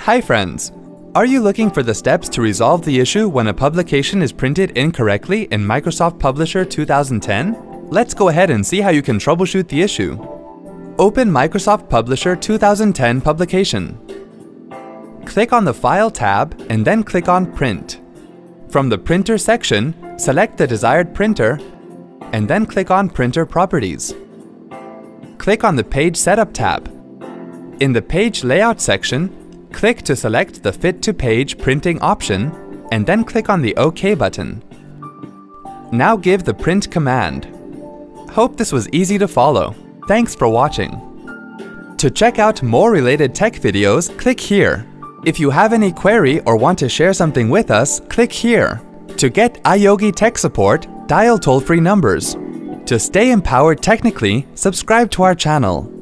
Hi friends! Are you looking for the steps to resolve the issue when a publication is printed incorrectly in Microsoft Publisher 2010? Let's go ahead and see how you can troubleshoot the issue. Open Microsoft Publisher 2010 publication. Click on the File tab and then click on Print. From the Printer section, select the desired printer and then click on Printer Properties. Click on the Page Setup tab. In the Page Layout section, click to select the Fit to Page printing option and then click on the OK button. Now give the print command. Hope this was easy to follow. Thanks for watching. To check out more related tech videos, click here. If you have any query or want to share something with us, click here. To get iYogi tech support, dial toll-free numbers. To stay empowered technically, subscribe to our channel.